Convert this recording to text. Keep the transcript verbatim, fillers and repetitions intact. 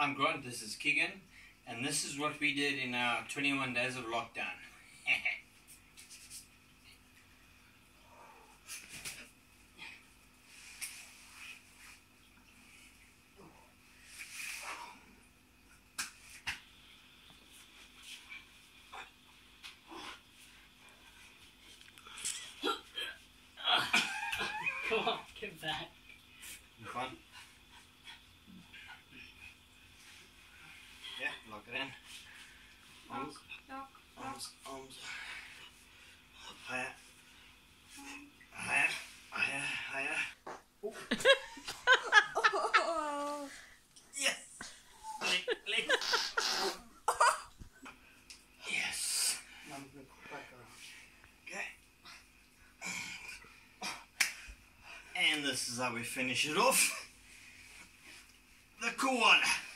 I'm Grant, this is Keagan, and this is what we did in our twenty-one days of lockdown. Come on, get back. You fun? Yeah, lock it in. Arms, lock, lock. Arms, arms. Higher. Higher, higher, higher. Oh. Oh. Yes! Lick, lick. Yes. Now I'm going to put back on. And this is how we finish it off. The koala.